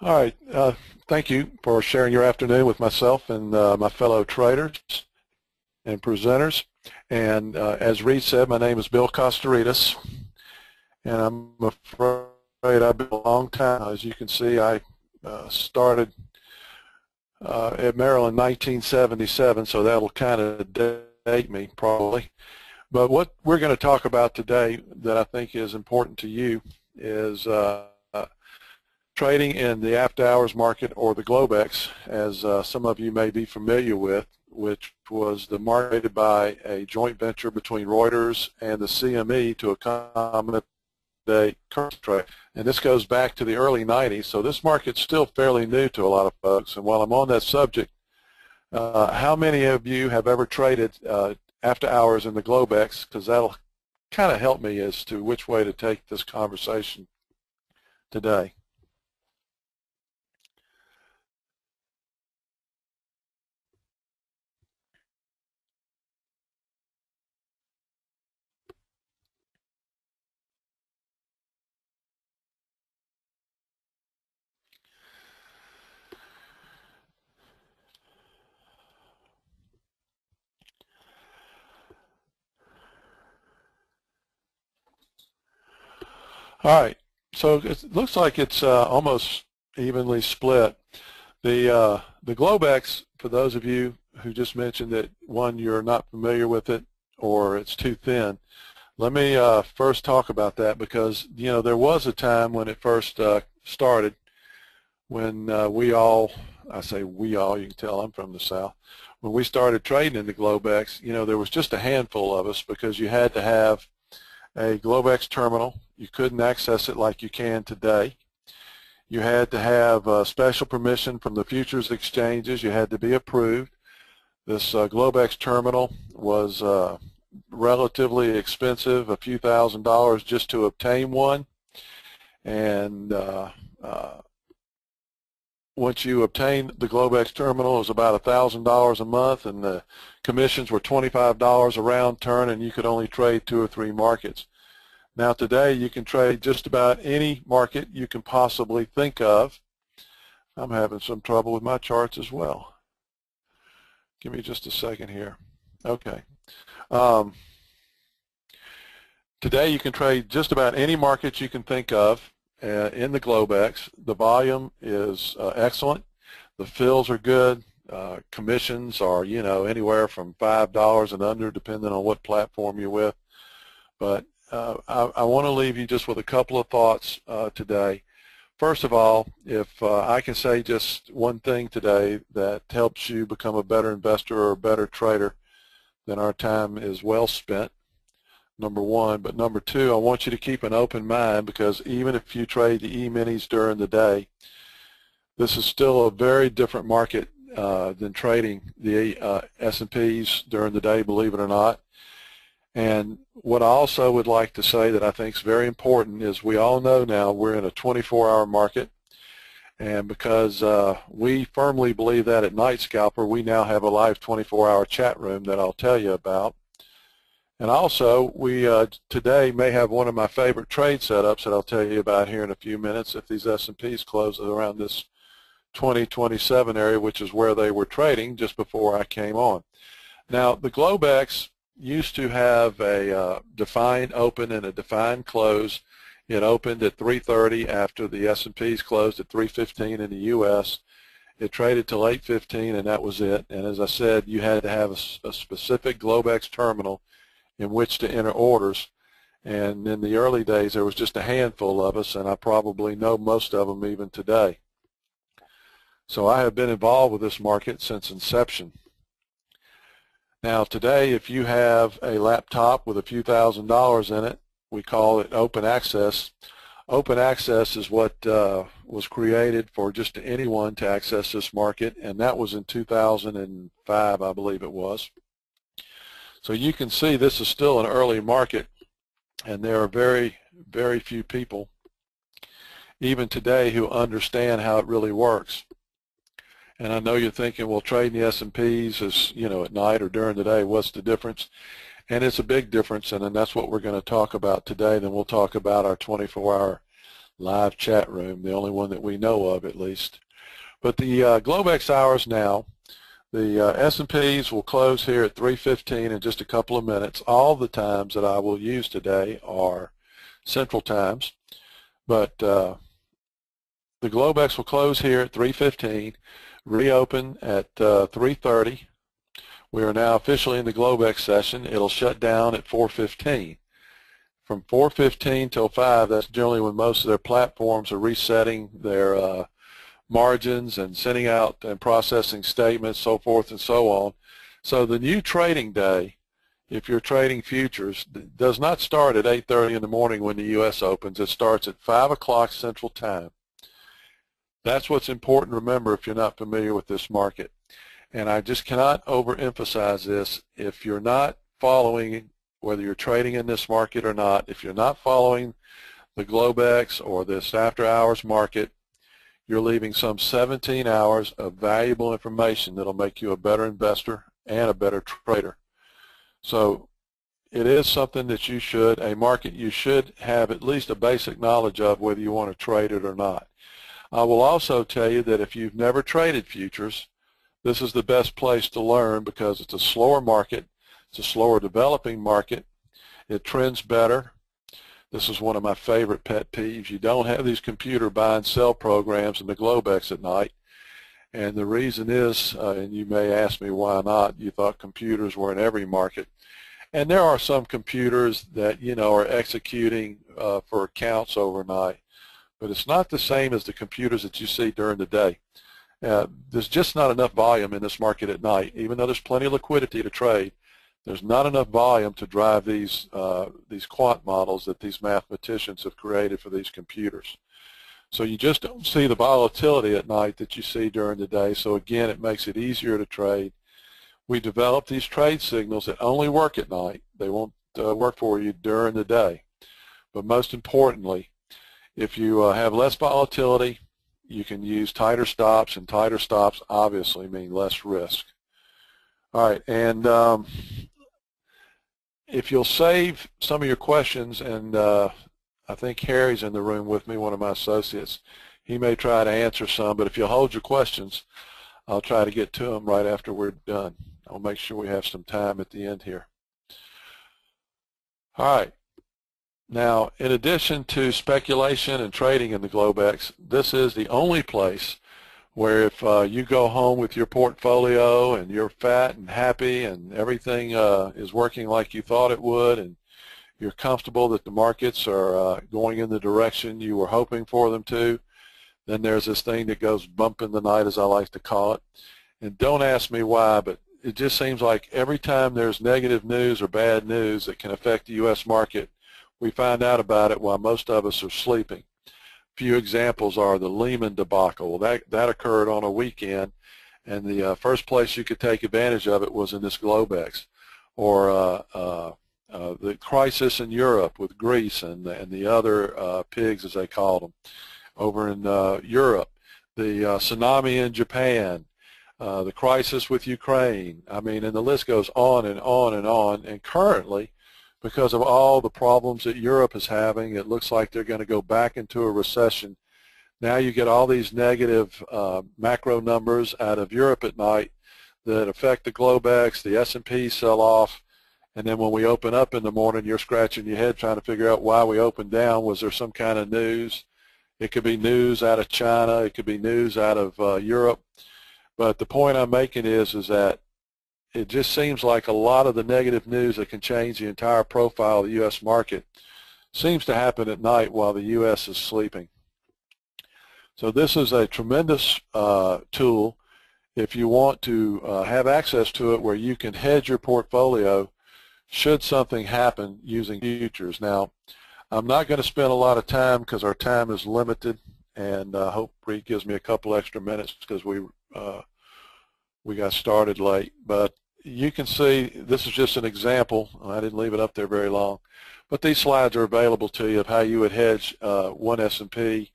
All right. Thank you for sharing your afternoon with myself and my fellow traders and presenters. And as Reed said, my name is Bill Costaritas, and I'm afraid I've been a long time. As you can see, I started at Maryland in 1977, so that'll kind of date me probably. But what we're going to talk about today that I think is important to you is trading in the after-hours market, or the Globex, as some of you may be familiar with, which was the market by a joint venture between Reuters and the CME to accommodate currency trade. And this goes back to the early 90s, so this market's still fairly new to a lot of folks. And while I'm on that subject, how many of you have ever traded after hours in the Globex? Because that'll kind of help me as to which way to take this conversation today. All right, so it looks like it's almost evenly split. The Globex, for those of you who just mentioned that, one, you're not familiar with it or it's too thin, let me first talk about that, because, you know, there was a time when it first started when we all, I say we all, you can tell I'm from the South, when we started trading in the Globex, you know, there was just a handful of us, because you had to have a Globex terminal. You couldn't access it like you can today. You had to have special permission from the futures exchanges. You had to be approved. This Globex terminal was relatively expensive, a few $1,000s just to obtain one. And once you obtained the Globex terminal, it was about $1,000 a month, and the commissions were $25 a round turn, and you could only trade 2 or 3 markets. Now today you can trade just about any market you can possibly think of. I'm having some trouble with my charts as well. Give me just a second here. Okay. Today you can trade just about any market you can think of. In the Globex, the volume is excellent, the fills are good, commissions are, you know, anywhere from $5 and under, depending on what platform you're with. But I want to leave you just with a couple of thoughts today. First of all, if I can say just one thing today that helps you become a better investor or a better trader, then our time is well spent. Number one. But number two, I want you to keep an open mind, because even if you trade the E-minis during the day, this is still a very different market than trading the S&Ps during the day, believe it or not. And what I also would like to say that I think is very important is we all know now we're in a 24-hour market, and because we firmly believe that at Night Scalper, we now have a live 24-hour chat room that I'll tell you about. And also, we today may have one of my favorite trade setups that I'll tell you about here in a few minutes if these S&Ps close around this 2027 area, which is where they were trading just before I came on. Now, the Globex used to have a defined open and a defined close. It opened at 3:30 after the S&Ps closed at 3:15 in the U.S. It traded till 8:15, and that was it. And as I said, you had to have a specific Globex terminal in which to enter orders. And in the early days, there was just a handful of us, and I probably know most of them even today. So I have been involved with this market since inception. Now today, if you have a laptop with a few $1,000s in it, we call it open access. Open access is what was created for just anyone to access this market, and that was in 2005, I believe it was. So you can see this is still an early market, and there are very, very few people even today who understand how it really works. And I know you're thinking, well, trading the S&Ps is, you know, at night or during the day, what's the difference? And it's a big difference, and that's what we're going to talk about today. Then we'll talk about our 24-hour live chat room, the only one that we know of at least. But the Globex hours now, the S&Ps will close here at 3:15 in just a couple of minutes. All the times that I will use today are Central Times, but the Globex will close here at 3:15, reopen at 3:30. We are now officially in the Globex session. It'll shut down at 4:15. From 4:15 till 5, that's generally when most of their platforms are resetting their margins and sending out and processing statements, so forth and so on. So the new trading day, if you're trading futures, does not start at 8:30 in the morning when the U.S. opens. It starts at 5 o'clock Central Time. That's what's important to remember if you're not familiar with this market. And I just cannot overemphasize this. If you're not following, whether you're trading in this market or not, if you're not following the Globex or this after-hours market, you're leaving some 17 hours of valuable information that'll make you a better investor and a better trader. So it is something that you should, a market you should have at least a basic knowledge of, whether you want to trade it or not. I will also tell you that if you've never traded futures, this is the best place to learn, because it's a slower market. It's a slower developing market. It trends better. This is one of my favorite pet peeves. You don't have these computer buy and sell programs in the Globex at night. And the reason is, and you may ask me why not, you thought computers were in every market. And there are some computers that, you know, are executing for accounts overnight. But it's not the same as the computers that you see during the day. There's just not enough volume in this market at night. Even though there's plenty of liquidity to trade, there's not enough volume to drive these quant models that these mathematicians have created for these computers. So you just don't see the volatility at night that you see during the day. So again, it makes it easier to trade. We develop these trade signals that only work at night. They won't work for you during the day. But most importantly, if you have less volatility, you can use tighter stops, and tighter stops obviously mean less risk. All right, and if you'll save some of your questions, and I think Harry's in the room with me, one of my associates. He may try to answer some, but if you'll hold your questions, I'll try to get to them right after we're done. I'll make sure we have some time at the end here. All right. Now, in addition to speculation and trading in the Globex, this is the only place where if you go home with your portfolio and you're fat and happy and everything is working like you thought it would, and you're comfortable that the markets are going in the direction you were hoping for them to, then there's this thing that goes bump in the night, as I like to call it. And don't ask me why, but it just seems like every time there's negative news or bad news that can affect the U.S. market, we find out about it while most of us are sleeping. Few examples are the Lehman debacle. That occurred on a weekend, and the first place you could take advantage of it was in this Globex. Or the crisis in Europe with Greece and the other pigs, as they called them, over in Europe. The tsunami in Japan, the crisis with Ukraine. I mean, and the list goes on and on and on. And currently, because of all the problems that Europe is having, it looks like they're going to go back into a recession. Now you get all these negative macro numbers out of Europe at night that affect the Globex, the S&P sell off, and then when we open up in the morning, you're scratching your head trying to figure out why we opened down. Was there some kind of news? It could be news out of China. It could be news out of Europe. But the point I'm making is that it just seems like a lot of the negative news that can change the entire profile of the U.S. market seems to happen at night while the U.S. is sleeping. So this is a tremendous tool if you want to have access to it, where you can hedge your portfolio should something happen using futures. Now, I'm not going to spend a lot of time because our time is limited, and I hope Reed gives me a couple extra minutes because we got started late, but you can see this is just an example. I didn't leave it up there very long, but these slides are available to you of how you would hedge one S&P,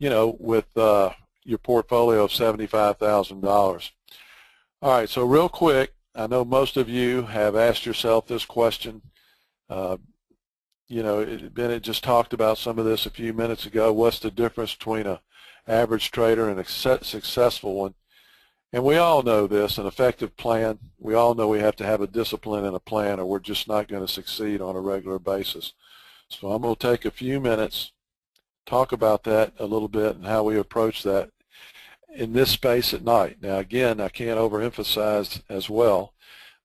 you know, with your portfolio of $75,000. All right, so real quick, I know most of you have asked yourself this question. you know, Bennett just talked about some of this a few minutes ago. What's the difference between an average trader and a successful one? And we all know this, an effective plan. We all know we have to have a discipline and a plan, or we're just not going to succeed on a regular basis. So I'm going to take a few minutes, talk about that a little bit and how we approach that in this space at night. Now, again, I can't overemphasize as well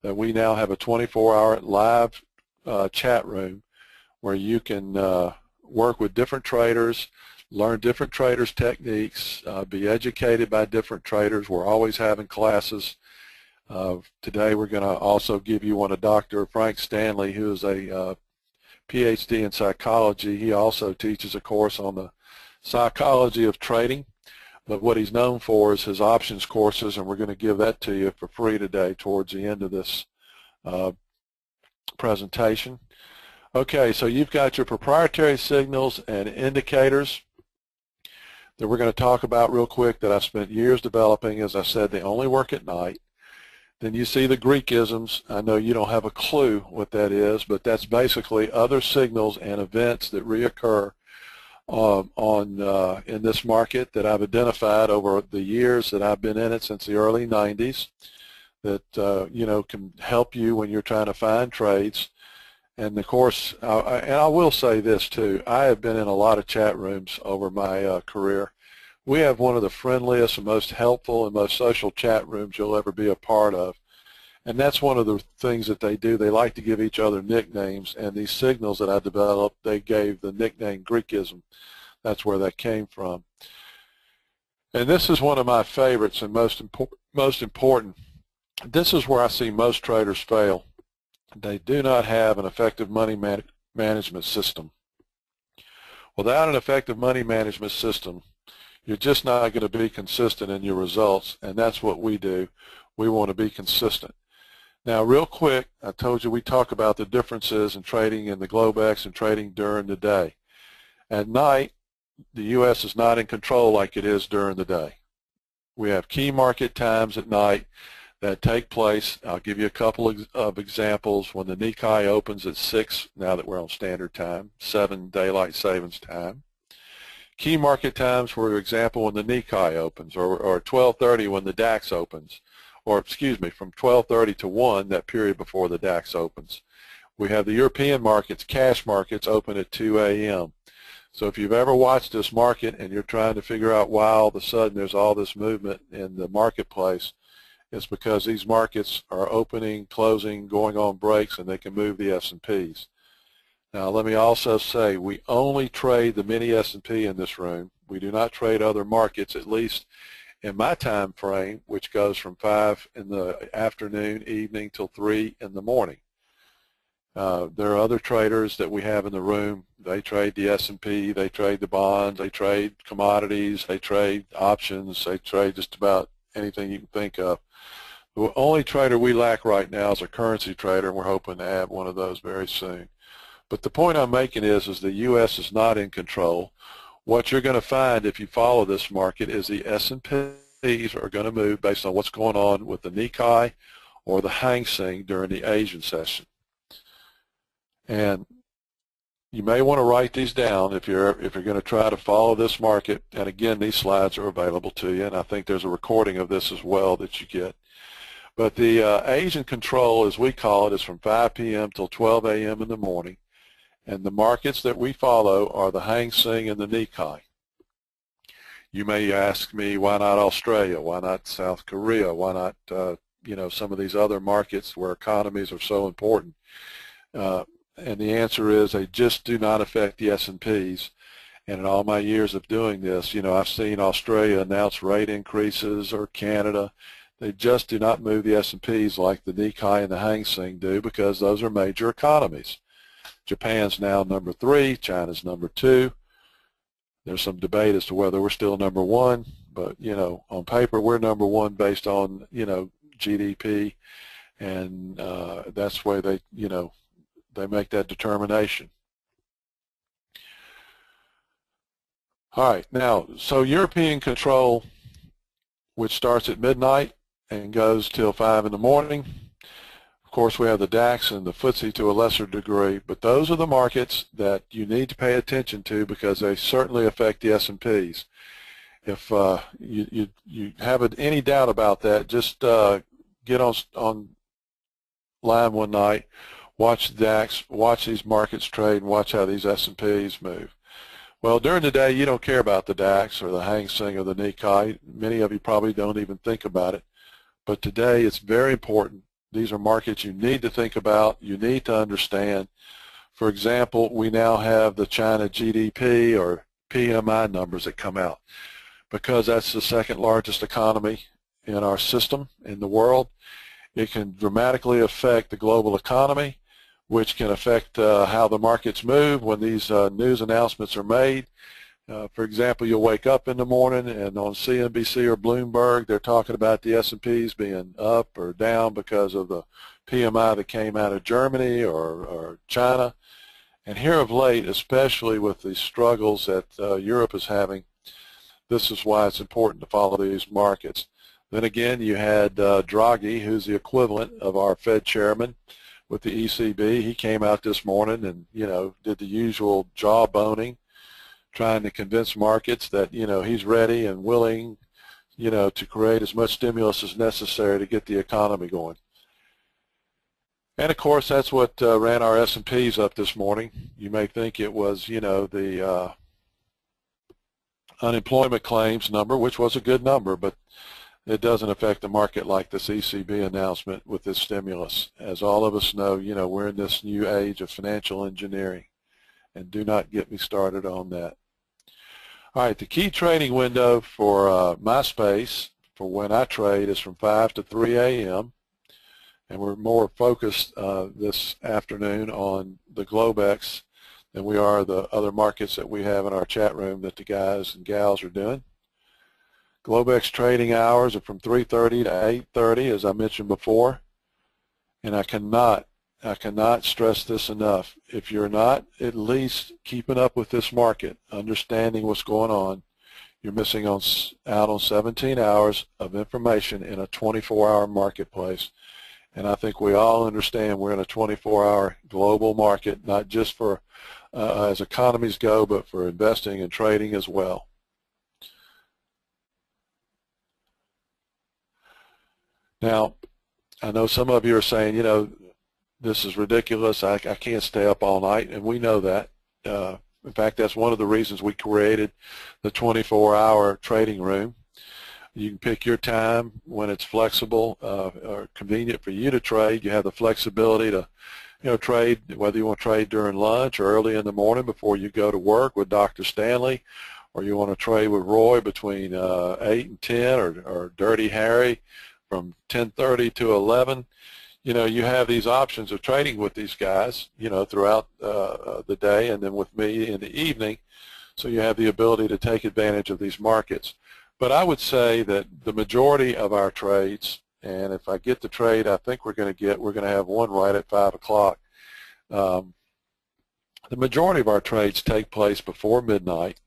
that we now have a 24-hour live chat room where you can work with different traders, learn different traders' techniques, be educated by different traders. We're always having classes. Today we're going to also give you one of Dr. Frank Stanley, who is a PhD in psychology. He also teaches a course on the psychology of trading, but what he's known for is his options courses, and we're going to give that to you for free today towards the end of this presentation. Okay, so you've got your proprietary signals and indicators that we're going to talk about real quick that I've spent years developing. As I said, they only work at night. Then you see the Greekisms. I know you don't have a clue what that is, but that's basically other signals and events that reoccur in this market that I've identified over the years that I've been in it since the early 90s that you know, can help you when you're trying to find trades. And of course, I will say this too, I have been in a lot of chat rooms over my career. We have one of the friendliest and most helpful and most social chat rooms you'll ever be a part of. And that's one of the things that they do. They like to give each other nicknames, and these signals that I developed, they gave the nickname Greekism. That's where that came from. And this is one of my favorites and most important. This is where I see most traders fail. They do not have an effective money management system. Without an effective money management system, you're just not going to be consistent in your results, and that's what we do. We want to be consistent. Now, real quick, I told you we talk about the differences in trading in the Globex and trading during the day. At night, the U.S. is not in control like it is during the day. We have key market times at night that take place. I'll give you a couple of examples. When the Nikkei opens at 6, now that we're on standard time, 7 daylight savings time. Key market times, for example, when the Nikkei opens, or 12:30 when the DAX opens, or excuse me, from 12:30 to 1, that period before the DAX opens. We have the European markets, cash markets, open at 2 a.m. So if you've ever watched this market and you're trying to figure out why all of a sudden there's all this movement in the marketplace, it's because these markets are opening, closing, going on breaks, and they can move the S&Ps. Now, let me also say we only trade the mini S&P in this room. We do not trade other markets, at least in my time frame, which goes from 5 in the afternoon, evening, till 3 in the morning. There are other traders that we have in the room. They trade the S&P, they trade the bonds, they trade commodities, they trade options, they trade just about anything you can think of. The only trader we lack right now is a currency trader, and we're hoping to add one of those very soon. But the point I'm making is the U.S. is not in control. What you're going to find if you follow this market is the S&Ps are going to move based on what's going on with the Nikkei or the Hang Seng during the Asian session. And you may want to write these down if you're going to try to follow this market. And again, these slides are available to you, and I think there's a recording of this as well that you get. But the Asian control, as we call it, is from 5 p.m. till 12 a.m. in the morning. And the markets that we follow are the Hang Seng and the Nikkei. You may ask me, why not Australia? Why not South Korea? Why not, you know, some of these other markets where economies are so important? And the answer is they just do not affect the S&Ps. And in all my years of doing this, you know, I've seen Australia announce rate increases, or Canada. They just do not move the S&Ps like the Nikkei and the Hang Seng do, because those are major economies. Japan's now number 3, China's number 2. There's some debate as to whether we're still number 1, but you know, on paper we're number 1 based on, you know, GDP, and that's where they, you know, they make that determination. All right, now, so European control, which starts at midnight and goes till 5 in the morning. Of course, we have the DAX and the FTSE to a lesser degree, but those are the markets that you need to pay attention to because they certainly affect the S&Ps. If you have any doubt about that, just get online one night, watch the DAX, watch these markets trade, and watch how these S&Ps move. Well, during the day, you don't care about the DAX or the Hang Seng or the Nikkei. Many of you probably don't even think about it. But today, it's very important. These are markets you need to think about, you need to understand. For example, we now have the China GDP or PMI numbers that come out. Because that's the second largest economy in our system, in the world, it can dramatically affect the global economy, which can affect how the markets move when these news announcements are made. For example, you'll wake up in the morning and on CNBC or Bloomberg, they're talking about the S&Ps being up or down because of the PMI that came out of Germany or China. And here of late, especially with the struggles that Europe is having, this is why it's important to follow these markets. Then again, you had Draghi, who's the equivalent of our Fed chairman with the ECB. He came out this morning and, you know, did the usual jawboning, trying to convince markets that, you know, he's ready and willing, you know, to create as much stimulus as necessary to get the economy going. And, of course, that's what ran our S&Ps up this morning. You may think it was, you know, the unemployment claims number, which was a good number, but it doesn't affect the market like this ECB announcement with this stimulus. As all of us know, you know, we're in this new age of financial engineering, and do not get me started on that. All right, the key trading window for my space, for when I trade, is from 5 to 3 a.m., and we're more focused this afternoon on the Globex than we are the other markets that we have in our chat room that the guys and gals are doing. Globex trading hours are from 3:30 to 8:30, as I mentioned before, and I cannot stress this enough. If you're not at least keeping up with this market, understanding what's going on, you're missing out on 17 hours of information in a 24-hour marketplace. And I think we all understand we're in a 24-hour global market, not just for as economies go, but for investing and trading as well. Now, I know some of you are saying, you know, this is ridiculous, I can't stay up all night, and we know that. In fact, that's one of the reasons we created the 24-hour trading room. You can pick your time when it's flexible or convenient for you to trade. You have the flexibility to, you know, trade, whether you want to trade during lunch or early in the morning before you go to work with Dr. Stanley, or you want to trade with Roy between 8 and 10 or Dirty Harry from 10:30 to 11. You know, you have these options of trading with these guys, you know, throughout the day and then with me in the evening. So you have the ability to take advantage of these markets. But I would say that the majority of our trades, and if I get the trade I think we're going to have one right at 5 o'clock. The majority of our trades take place before midnight.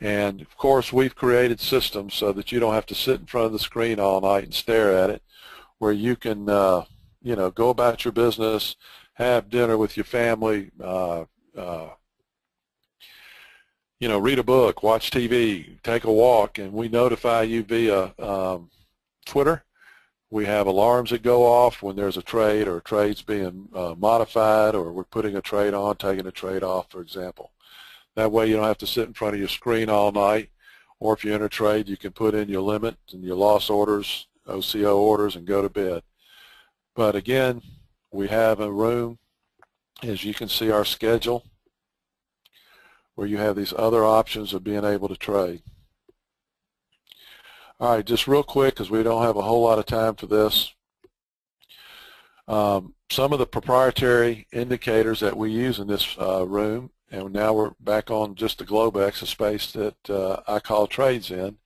And, of course, we've created systems so that you don't have to sit in front of the screen all night and stare at it, where you can, you know, go about your business, have dinner with your family, you know, read a book, watch TV, take a walk, and we notify you via Twitter. We have alarms that go off when there's a trade or trades being modified, or we're putting a trade on, taking a trade off, for example. That way you don't have to sit in front of your screen all night, or if you're in a trade, you can put in your limit and your loss orders, OCO orders, and go to bed. But again, we have a room, as you can see our schedule, where you have these other options of being able to trade. All right, just real quick, because we don't have a whole lot of time for this. Some of the proprietary indicators that we use in this room, and now we're back on just the Globex, a space that I call trades in.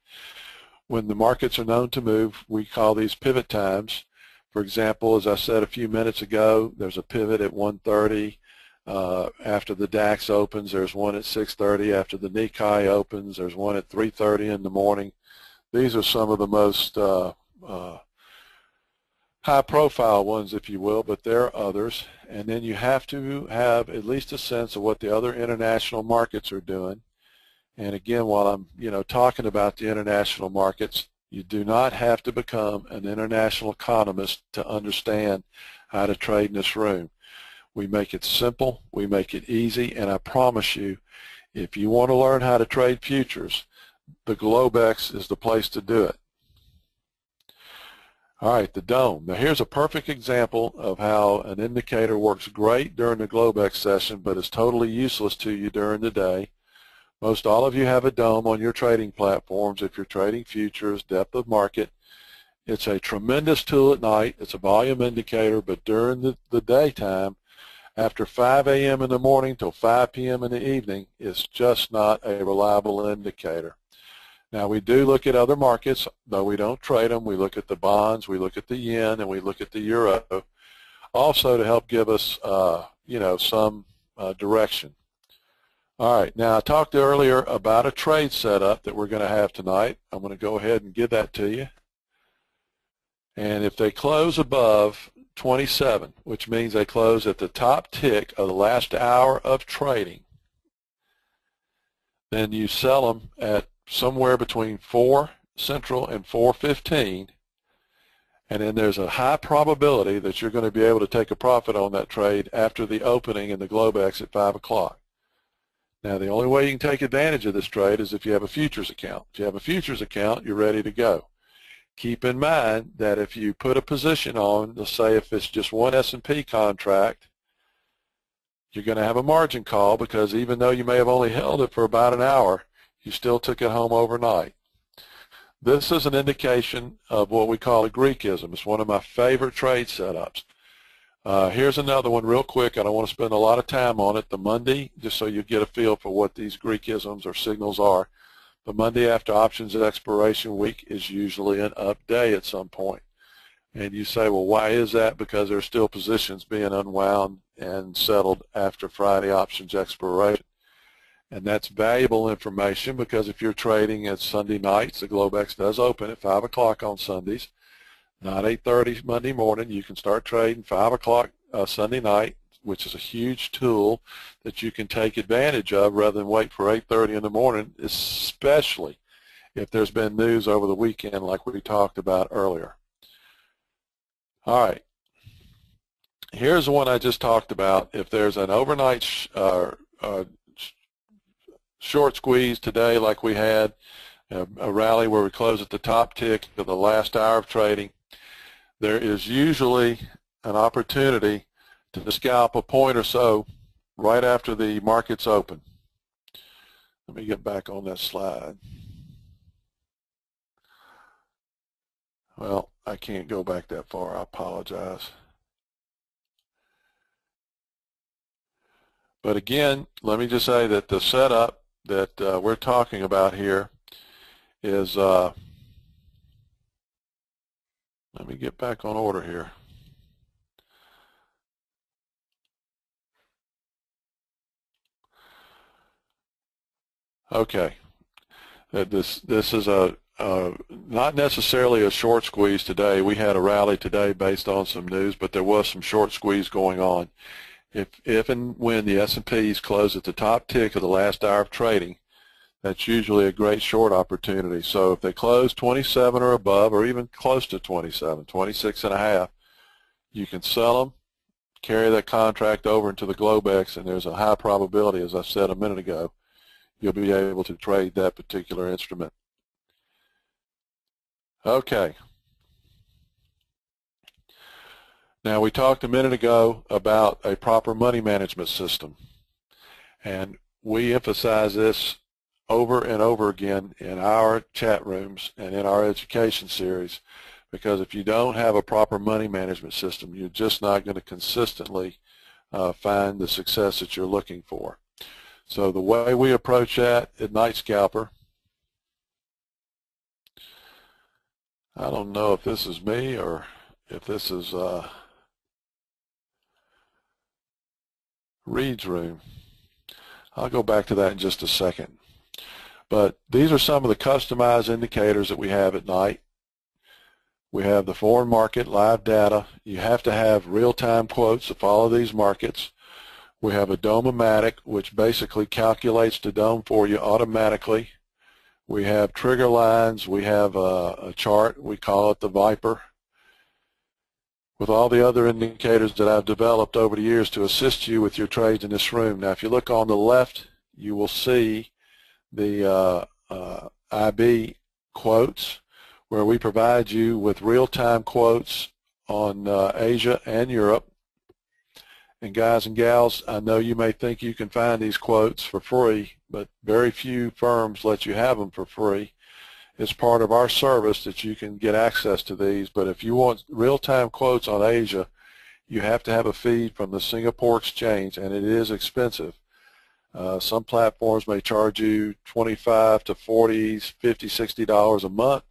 When the markets are known to move, we call these pivot times. For example, as I said a few minutes ago, there's a pivot at 1:30. After the DAX opens, there's one at 6:30. After the Nikkei opens, there's one at 3:30 in the morning. These are some of the most high-profile ones, if you will, but there are others. And then you have to have at least a sense of what the other international markets are doing. And again, while I'm talking about the international markets, you do not have to become an international economist to understand how to trade in this room. We make it simple, we make it easy, and I promise you, if you want to learn how to trade futures, the Globex is the place to do it. All right, the dome. Now here's a perfect example of how an indicator works great during the Globex session, but is totally useless to you during the day. Most all of you have a dome on your trading platforms if you're trading futures, depth of market. It's a tremendous tool at night. It's a volume indicator, but during the daytime, after 5 a.m. in the morning till 5 p.m. in the evening, it's just not a reliable indicator. Now, we do look at other markets, though we don't trade them. We look at the bonds, we look at the yen, and we look at the euro, also to help give us, some direction. All right, now I talked earlier about a trade setup that we're going to have tonight. I'm going to go ahead and give that to you. And if they close above 27, which means they close at the top tick of the last hour of trading, then you sell them at somewhere between 4 Central and 4:15, and then there's a high probability that you're going to be able to take a profit on that trade after the opening in the Globex at 5 o'clock. Now, the only way you can take advantage of this trade is if you have a futures account. If you have a futures account, you're ready to go. Keep in mind that if you put a position on, let's say if it's just one S&P contract, you're going to have a margin call because even though you may have only held it for about an hour, you still took it home overnight. This is an indication of what we call a Greekism. It's one of my favorite trade setups. Here's another one real quick. I don't want to spend a lot of time on it. The Monday, just so you get a feel for what these Greekisms or signals are. The Monday after options expiration week is usually an up day at some point. And you say, well, why is that? Because there's still positions being unwound and settled after Friday options expiration. And that's valuable information because if you're trading at Sunday nights, the Globex does open at 5 o'clock on Sundays, not 8:30 Monday morning. You can start trading 5 o'clock Sunday night, which is a huge tool that you can take advantage of rather than wait for 8:30 in the morning, especially if there's been news over the weekend like we talked about earlier. All right. Here's the one I just talked about. If there's an overnight short squeeze today like we had, a rally where we close at the top tick of the last hour of trading, there is usually an opportunity to scalp a point or so right after the market's open. Let me get back on that slide. Well, I can't go back that far. I apologize. But again, let me just say that the setup that we're talking about here is, let me get back on order here. Okay, this is a not necessarily a short squeeze today. We had a rally today based on some news, but there was some short squeeze going on. If and when the S&Ps close at the top tick of the last hour of trading, that's usually a great short opportunity. So if they close 27 or above, or even close to 27, 26.5, you can sell them, carry that contract over into the Globex, and there's a high probability, as I said a minute ago, you'll be able to trade that particular instrument. Okay. Now, we talked a minute ago about a proper money management system, and we emphasize this over and over again in our chat rooms and in our education series, because if you don't have a proper money management system, you're just not going to consistently find the success that you're looking for. So the way we approach that at Night Scalper, I don't know if this is me or if this is Reed's room. I'll go back to that in just a second. But these are some of the customized indicators that we have at night. We have the foreign market live data. You have to have real-time quotes to follow these markets. We have a Dome-O-Matic, which basically calculates the Dome for you automatically. We have trigger lines. We have a chart. We call it the Viper. With all the other indicators that I've developed over the years to assist you with your trades in this room. Now, if you look on the left, you will see the IB quotes, where we provide you with real-time quotes on Asia and Europe. And guys and gals, I know you may think you can find these quotes for free, but very few firms let you have them for free. It's part of our service that you can get access to these, but if you want real-time quotes on Asia, you have to have a feed from the Singapore Exchange, and it is expensive. Some platforms may charge you $25 to $40, $50, $60 a month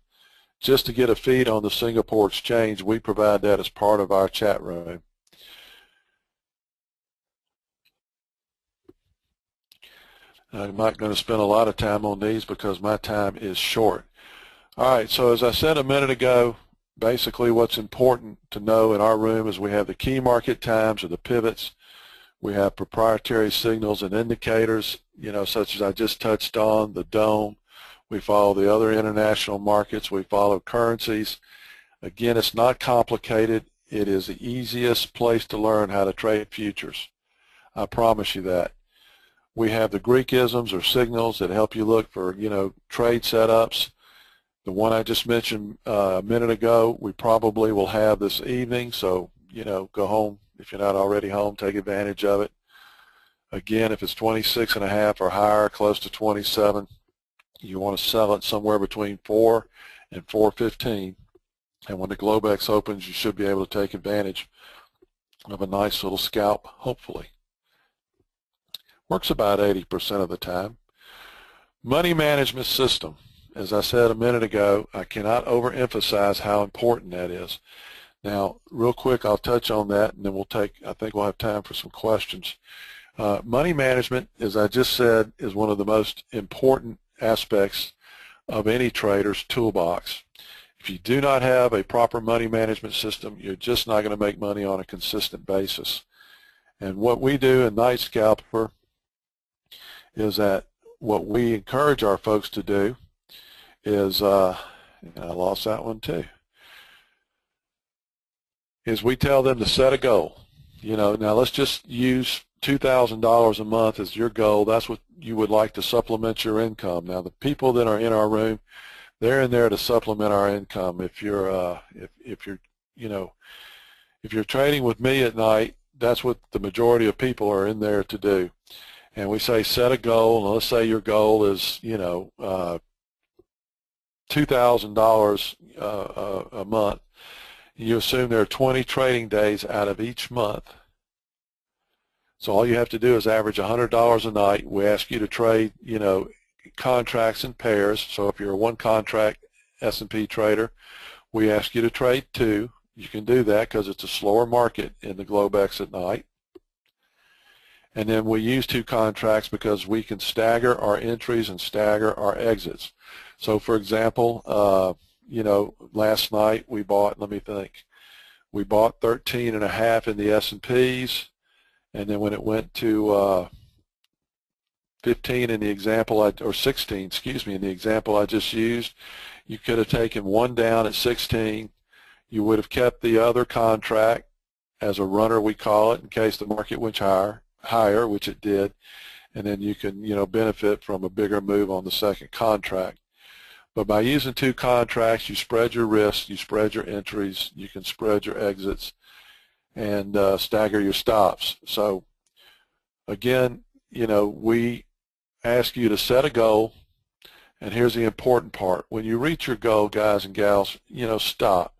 just to get a feed on the Singapore Exchange. We provide that as part of our chat room. I'm not going to spend a lot of time on these because my time is short. All right, so as I said a minute ago, basically what's important to know in our room is we have the key market times or the pivots. We have proprietary signals and indicators, you know, such as I just touched on, the Dome. We follow the other international markets. We follow currencies. Again, it's not complicated. It is the easiest place to learn how to trade futures. I promise you that. We have the Greek isms or signals that help you look for, you know, trade setups. The one I just mentioned a minute ago, we probably will have this evening, so, you know, go home. If you're not already home, take advantage of it. Again, if it's 26.5 or higher, close to 27, you want to sell it somewhere between 4 and 4.15. And when the Globex opens, you should be able to take advantage of a nice little scalp, hopefully. Works about 80% of the time. Money management system. As I said a minute ago, I cannot overemphasize how important that is. Now, real quick, I'll touch on that, and then we'll take, I think we'll have time for some questions. Money management, as I just said, is one of the most important aspects of any trader's toolbox. If you do not have a proper money management system, you're just not going to make money on a consistent basis. And what we do in Night Scalper is that what we encourage our folks to do is, and I lost that one too, is we tell them to set a goal. You know, now let's just use $2,000 a month as your goal. That's what you would like to supplement your income. Now, the people that are in our room, they're in there to supplement our income. If you're, if you're trading with me at night, that's what the majority of people are in there to do. And we say set a goal, and let's say your goal is, you know, $2,000 a month. You assume there are 20 trading days out of each month. So all you have to do is average $100 a night. We ask you to trade, you know, contracts in pairs. So if you're a one contract S&P trader, we ask you to trade two. You can do that because it's a slower market in the Globex at night. And then we use two contracts because we can stagger our entries and stagger our exits. So, for example, you know, last night we bought, let me think, we bought 13.5 in the S&Ps, and then when it went to 15 in the example, or 16, excuse me, in the example I just used, you could have taken one down at 16. You would have kept the other contract as a runner, we call it, in case the market went higher, which it did, and then you can, you know, benefit from a bigger move on the second contract. But by using two contracts, you spread your risk, you spread your entries, you can spread your exits, and stagger your stops. So again, you know, we ask you to set a goal, and here's the important part. When you reach your goal, guys and gals, you know, stop.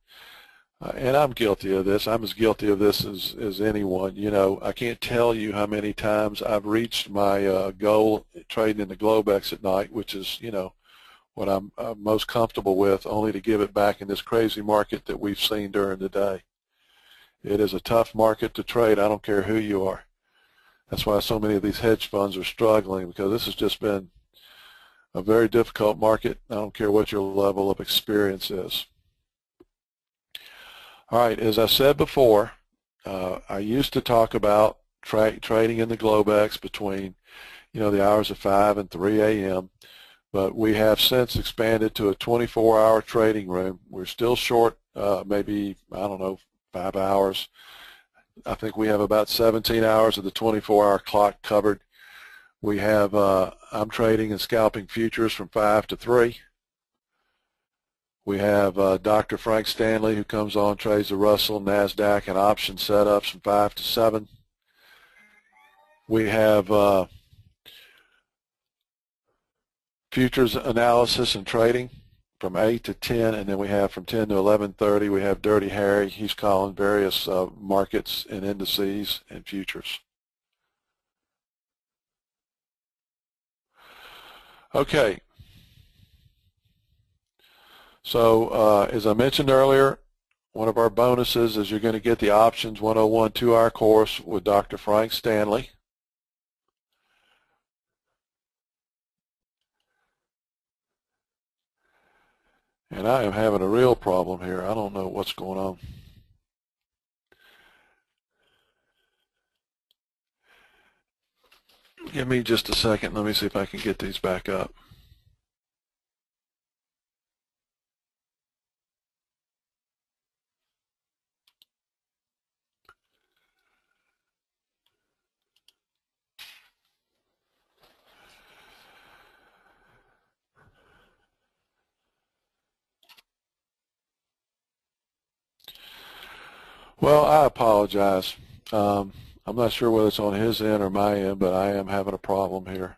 And I'm guilty of this. I'm as guilty of this as anyone. You know, I can't tell you how many times I've reached my goal trading in the Globex at night, which is, you know, what I'm most comfortable with, only to give it back in this crazy market that we've seen during the day. It is a tough market to trade. I don't care who you are. That's why so many of these hedge funds are struggling, because this has just been a very difficult market. I don't care what your level of experience is. All right, as I said before, I used to talk about trading in the Globex between, the hours of 5 and 3 a.m., but we have since expanded to a 24-hour trading room. We're still short maybe, 5 hours. I think we have about 17 hours of the 24-hour clock covered. We have, I'm trading and scalping futures from 5 to 3. We have Dr. Frank Stanley, who comes on, trades the Russell, NASDAQ, and option setups from 5 to 7. We have futures analysis and trading from 8 to 10, and then we have from 10 to 11:30, we have Dirty Harry. He's calling various markets and indices and futures. Okay. So as I mentioned earlier, one of our bonuses is you're going to get the Options 101 2-hour course with Dr. Frank Stanley. And I am having a real problem here. I don't know what's going on. Give me just a second. Let me see if I can get these back up. Well, I apologize. I'm not sure whether it's on his end or my end, but I am having a problem here.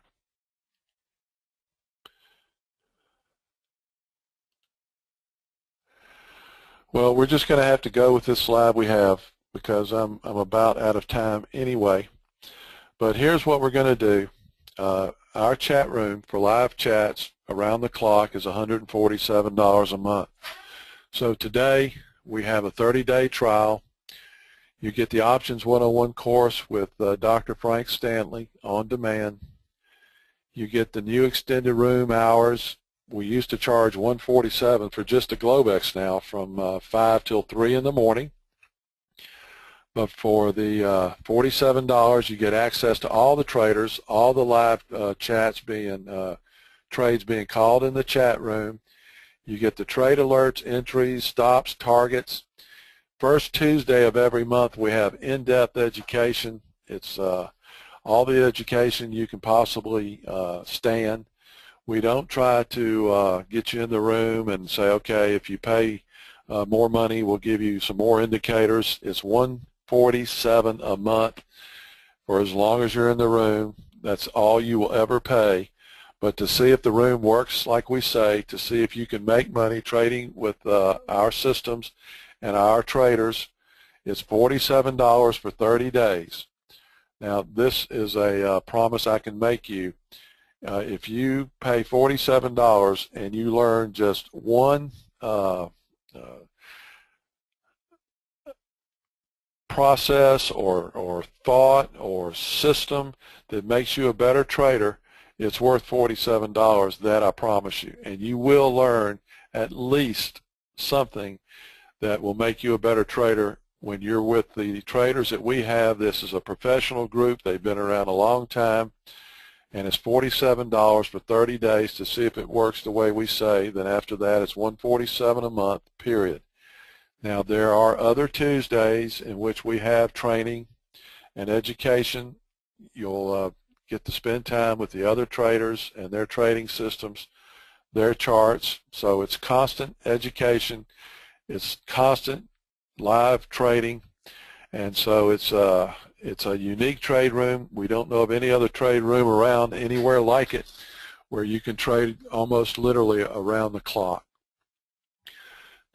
Well, we're just going to have to go with this slide we have because I'm about out of time anyway. But here's what we're going to do. Our chat room for live chats around the clock is $147 a month. So today we have a 30-day trial. You get the Options 101 course with Dr. Frank Stanley on demand. You get the new extended room hours. We used to charge $147 for just the Globex now from 5 till 3 in the morning. But for the $47, you get access to all the traders, all the live trades being called in the chat room. You get the trade alerts, entries, stops, targets. First Tuesday of every month, we have in-depth education. It's all the education you can possibly stand. We don't try to get you in the room and say, okay, if you pay more money, we'll give you some more indicators. It's $147 a month for as long as you're in the room. That's all you will ever pay. But to see if the room works like we say, to see if you can make money trading with our systems and our traders, it's $47 for 30 days. Now, this is a promise I can make you. If you pay $47 and you learn just one process or thought or system that makes you a better trader, it's worth $47, that I promise you. And you will learn at least something that will make you a better trader when you're with the traders that we have. This is a professional group. They've been around a long time. And it's $47 for 30 days to see if it works the way we say. Then after that, it's $147 a month, period. Now, there are other Tuesdays in which we have training and education. You'll get to spend time with the other traders and their trading systems, their charts. So it's constant education. It's constant live trading. And so it's a unique trade room. We don't know of any other trade room around anywhere like it where you can trade almost literally around the clock.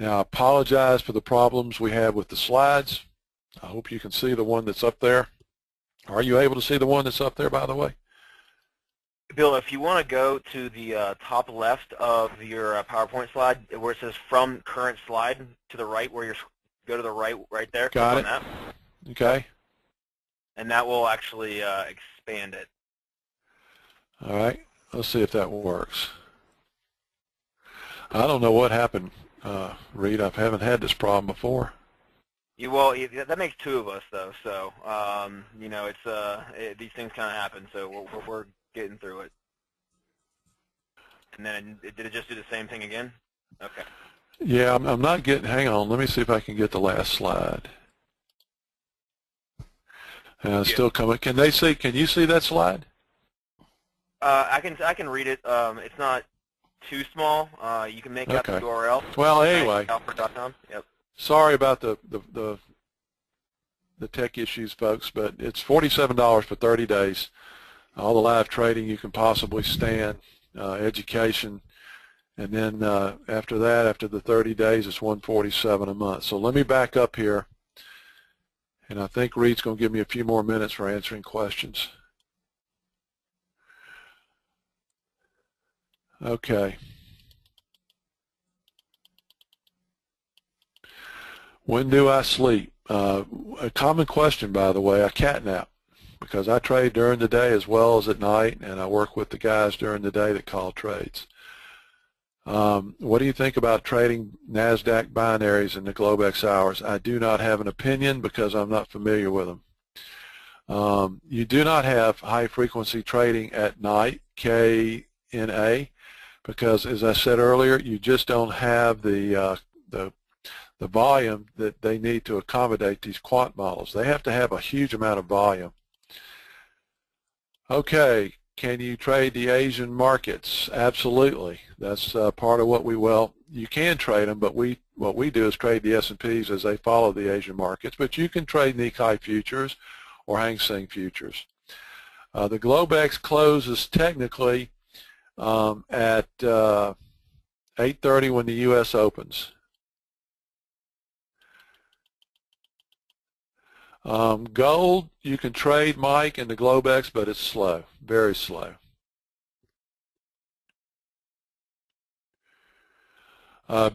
Now, I apologize for the problems we have with the slides. I hope you can see the one that's up there. Are you able to see the one that's up there, by the way? Bill, if you want to go to the top left of your PowerPoint slide where it says from current slide to the right, where you go to the right there. Got it. That. Okay. And that will actually expand it. All right. Let's see if that works. I don't know what happened, Reed. I haven't had this problem before. You will. That makes two of us, though. So you know, it's these things kind of happen. So we're getting through it. And then did it just do the same thing again? Okay. Yeah, I'm not getting. Hang on. Let me see if I can get the last slide. Still coming. Can they see? Can you see that slide? I can read it. It's not too small. You can make out the URL. Well, anyway. Yep. Sorry about the tech issues, folks, but it's $47 for 30 days. All the live trading you can possibly stand, education, and then after that, after the 30 days, it's $147 a month. So let me back up here, and I think Reed's going to give me a few more minutes for answering questions. Okay. When do I sleep? A common question, by the way, I catnap because I trade during the day as well as at night, and I work with the guys during the day that call trades. What do you think about trading NASDAQ binaries in the Globex hours? I do not have an opinion because I'm not familiar with them. You do not have high-frequency trading at night, KNA, because, as I said earlier, you just don't have the volume that they need to accommodate these quant models. They have to have a huge amount of volume. Okay, can you trade the Asian markets? Absolutely. That's part of what we, well, you can trade them, but we, what we do is trade the S&Ps as they follow the Asian markets, but you can trade Nikkei futures or Hang Seng futures. The Globex closes technically at 8:30 when the U.S. opens. Gold, you can trade, Mike, in the Globex, but it's slow, very slow.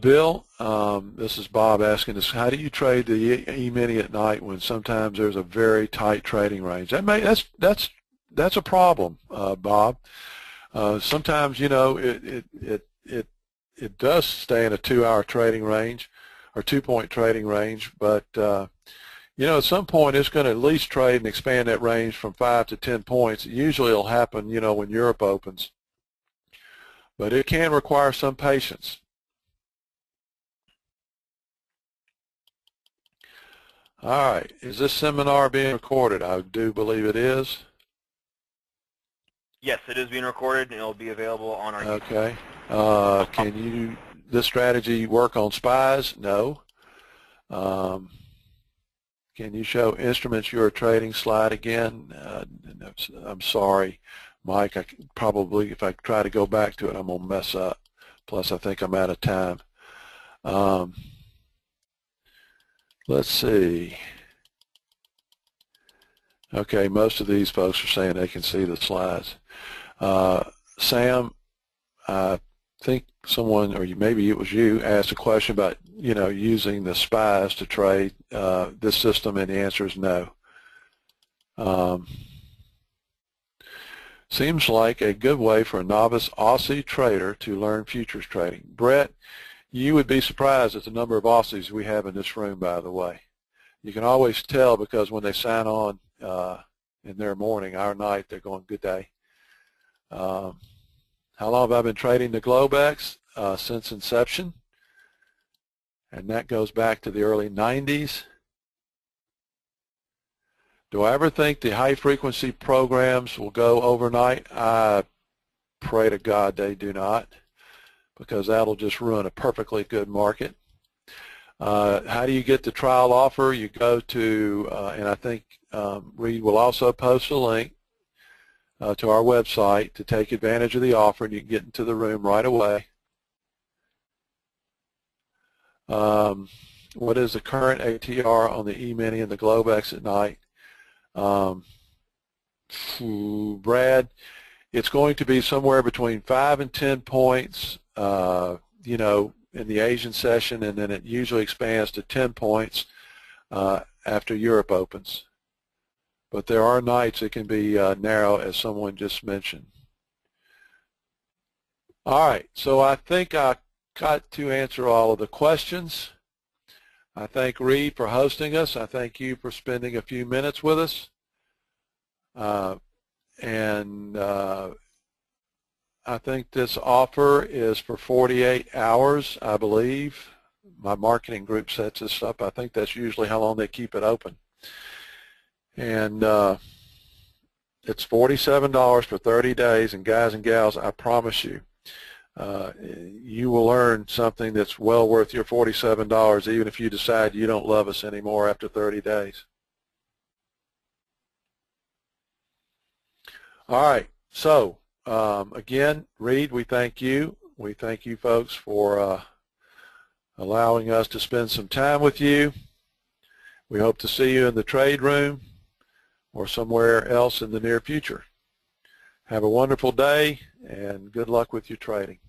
Bill, this is Bob asking us, how do you trade the E-mini at night when sometimes there's a very tight trading range? That's a problem, Bob. Sometimes, you know, it does stay in a 2-hour trading range or 2-point trading range, but you know, at some point, it's going to at least trade and expand that range from 5 to 10 points. Usually, it'll happen, you know, when Europe opens, but it can require some patience. All right, is this seminar being recorded? I do believe it is. Yes, it is being recorded, and it'll be available on our. Okay, can you this strategy work on SPYs? No. Can you show instruments you are trading slide again? I'm sorry, Mike. I probably, if I try to go back to it, I'm going to mess up. Plus, I think I'm out of time. Let's see. Okay, most of these folks are saying they can see the slides. Sam, I think someone, or maybe it was you, asked a question about, you know, using the SPYs to trade this system, and the answer is no. Seems like a good way for a novice Aussie trader to learn futures trading. Brett, you would be surprised at the number of Aussies we have in this room, by the way. You can always tell because when they sign on in their morning, our night, they're going, good day. How long have I been trading the Globex? Since inception. And that goes back to the early 90s. Do I ever think the high-frequency programs will go overnight? I pray to God they do not, because that'll just ruin a perfectly good market. How do you get the trial offer? You go to, and I think Reed will also post a link to our website to take advantage of the offer, and you can get into the room right away. What is the current ATR on the E-mini and the Globex at night? Brad, it's going to be somewhere between 5 and 10 points, you know, in the Asian session, and then it usually expands to 10 points after Europe opens. But there are nights it can be narrow, as someone just mentioned. All right, so I think I got to answer all of the questions. I thank Reed for hosting us. I thank you for spending a few minutes with us. I think this offer is for 48 hours, I believe. My marketing group sets this up. I think that's usually how long they keep it open. And it's $47 for 30 days. And guys and gals, I promise you, you will earn something that's well worth your $47, even if you decide you don't love us anymore after 30 days. All right, so again, Reed, we thank you. We thank you folks for allowing us to spend some time with you. We hope to see you in the trade room or somewhere else in the near future. Have a wonderful day, and good luck with your trading.